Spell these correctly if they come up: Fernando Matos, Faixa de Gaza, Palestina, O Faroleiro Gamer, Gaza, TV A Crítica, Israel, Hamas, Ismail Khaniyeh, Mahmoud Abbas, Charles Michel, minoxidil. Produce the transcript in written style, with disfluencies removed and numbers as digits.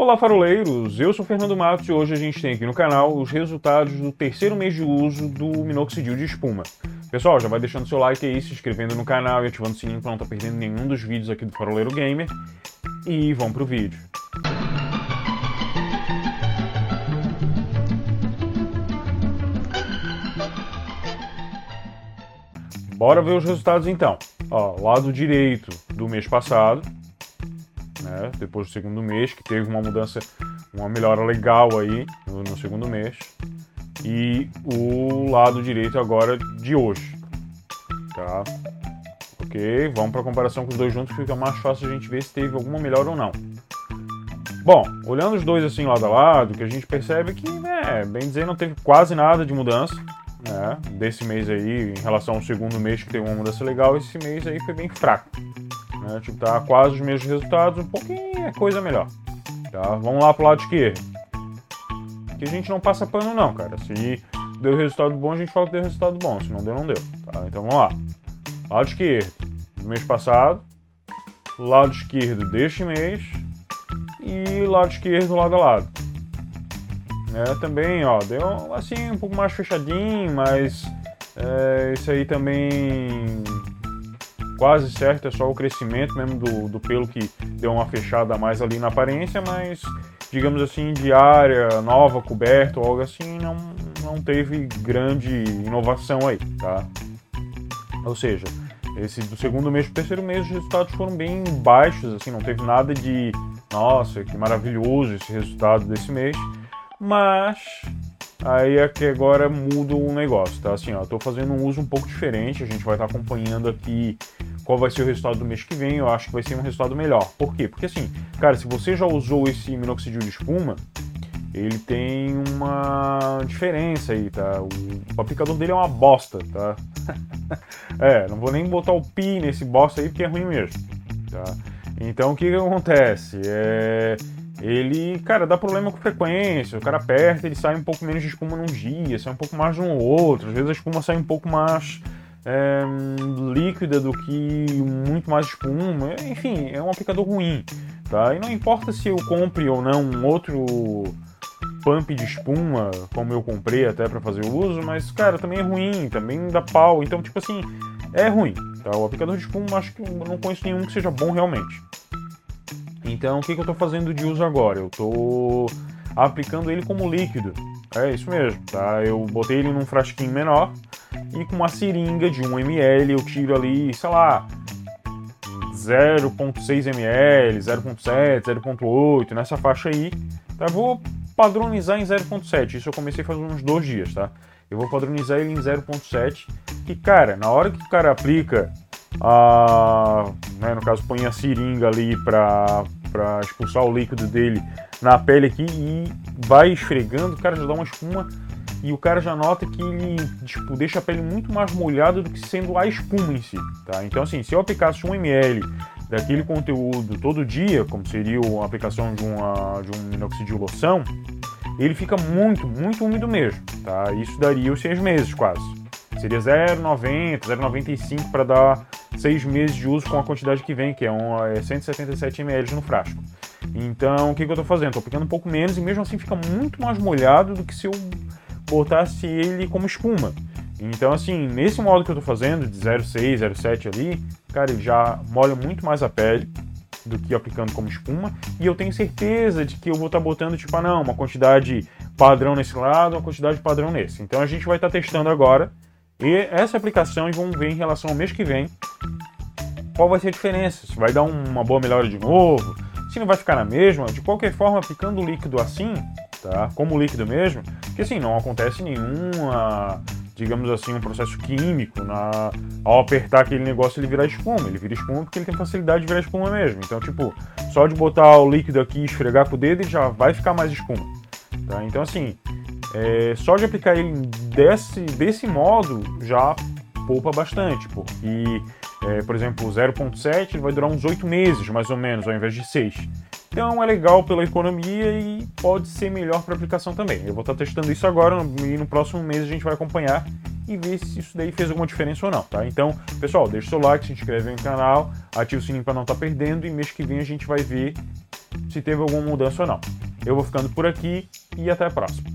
Olá faroleiros, eu sou o Fernando Matos e hoje a gente tem aqui no canal os resultados do terceiro mês de uso do minoxidil de espuma. Pessoal, já vai deixando seu like aí, se inscrevendo no canal e ativando o sininho para não estar perdendo nenhum dos vídeos aqui do Faroleiro Gamer. E vamos pro vídeo. Bora ver os resultados então. Ó, lado direito do mês passado. Né, depois do segundo mês, que teve uma mudança, uma melhora legal aí no segundo mês, e o lado direito agora de hoje, tá? Ok, vamos para a comparação com os dois juntos, fica mais fácil a gente ver se teve alguma melhora ou não. Bom, olhando os dois assim lado a lado, o que a gente percebe é que, né, bem dizer, não teve quase nada de mudança, né, desse mês aí, em relação ao segundo mês que teve uma mudança legal, esse mês aí foi bem fraco. Né, tipo, tá quase os mesmos resultados, um pouquinho é coisa melhor, tá? Vamos lá pro lado esquerdo, que a gente não passa pano não, cara. Se deu resultado bom, a gente fala que deu resultado bom, se não deu, não deu, tá? Então vamos lá, lado esquerdo do mês passado, lado esquerdo deste mês e lado esquerdo lado a lado, né? Também, ó, deu assim um pouco mais fechadinho, mas isso aí também... Quase certo, é só o crescimento mesmo do pelo que deu uma fechada a mais ali na aparência, mas, digamos assim, de área nova, coberta ou algo assim, não teve grande inovação aí, tá? Ou seja, esse do segundo mês pro terceiro mês os resultados foram bem baixos, assim, não teve nada de, nossa, que maravilhoso esse resultado desse mês, mas... Aí é que agora muda o negócio, tá? Assim, ó, tô fazendo um uso um pouco diferente, a gente vai estar acompanhando aqui qual vai ser o resultado do mês que vem, eu acho que vai ser um resultado melhor. Por quê? Porque assim, cara, se você já usou esse minoxidil de espuma, ele tem uma diferença aí, tá? O aplicador dele é uma bosta, tá? Não vou nem botar o pi nesse bosta aí, porque é ruim mesmo, tá? Então, o que acontece? Ele, cara, dá problema com frequência, o cara aperta, ele sai um pouco menos de espuma num dia, sai um pouco mais num outro, às vezes a espuma sai um pouco mais líquida do que muito mais espuma, enfim, é um aplicador ruim, tá? E não importa se eu compre ou não um outro pump de espuma, como eu comprei até pra fazer o uso, mas, cara, também é ruim, também dá pau, então, tipo assim, é ruim, tá? O aplicador de espuma, acho que eu não conheço nenhum que seja bom realmente. Então, o que eu estou fazendo de uso agora? Eu estou aplicando ele como líquido. É isso mesmo, tá? Eu botei ele num frasquinho menor e com uma seringa de 1 ml eu tiro ali, sei lá, 0,6 ml, 0,7, 0,8, nessa faixa aí. Tá? Eu vou padronizar em 0,7. Isso eu comecei faz uns 2 dias, tá? Eu vou padronizar ele em 0,7. Que, cara, na hora que o cara aplica, né, no caso, põe a seringa ali para expulsar o líquido dele na pele aqui e vai esfregando, o cara já dá uma espuma e o cara já nota que ele, tipo, deixa a pele muito mais molhada do que sendo a espuma em si, tá? Então assim, se eu aplicasse 1 ml daquele conteúdo todo dia, como seria a aplicação de um minoxidil loção, ele fica muito, muito úmido mesmo, tá? Isso daria os 6 meses quase, seria 0,90, 0,95 para dar 6 meses de uso com a quantidade que vem, que é 177 ml no frasco. Então, o que eu estou fazendo? Estou aplicando um pouco menos e mesmo assim fica muito mais molhado do que se eu botasse ele como espuma. Então, assim, nesse modo que eu estou fazendo, de 0,6, 0,7 ali, cara, ele já molha muito mais a pele do que aplicando como espuma. E eu tenho certeza de que eu vou estar botando, tipo, uma quantidade padrão nesse lado, uma quantidade padrão nesse. Então, a gente vai estar testando agora e essa aplicação e vamos ver em relação ao mês que vem qual vai ser a diferença, se vai dar uma boa melhora de novo, se não vai ficar na mesma. De qualquer forma, aplicando o líquido assim, tá, como líquido mesmo, porque assim, não acontece nenhuma, digamos assim, um processo químico ao apertar aquele negócio ele virar espuma, ele vira espuma porque ele tem facilidade de virar espuma mesmo. Então, tipo, só de botar o líquido aqui e esfregar com o dedo ele já vai ficar mais espuma, tá? Então assim, só de aplicar ele desse modo já poupa bastante, porque, por exemplo, o 0,7 vai durar uns 8 meses mais ou menos, ao invés de 6. Então é legal pela economia e pode ser melhor para aplicação também. Eu vou estar testando isso agora e no próximo mês a gente vai acompanhar e ver se isso daí fez alguma diferença ou não, tá? Então, pessoal, deixa o seu like, se inscreve no canal, ativa o sininho para não estar perdendo e mês que vem a gente vai ver se teve alguma mudança ou não. Eu vou ficando por aqui e até a próxima.